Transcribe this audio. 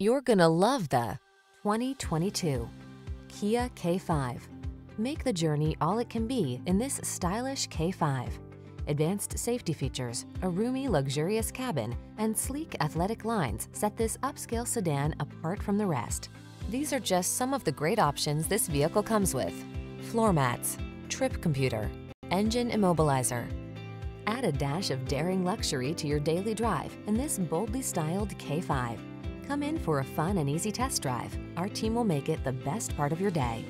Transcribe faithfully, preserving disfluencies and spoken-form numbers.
You're gonna love the twenty twenty-two Kia K five. Make the journey all it can be in this stylish K five. Advanced safety features, a roomy, luxurious cabin, and sleek athletic lines set this upscale sedan apart from the rest. These are just some of the great options this vehicle comes with: floor mats, trip computer, engine immobilizer. Add a dash of daring luxury to your daily drive in this boldly styled K five. Come in for a fun and easy test drive. Our team will make it the best part of your day.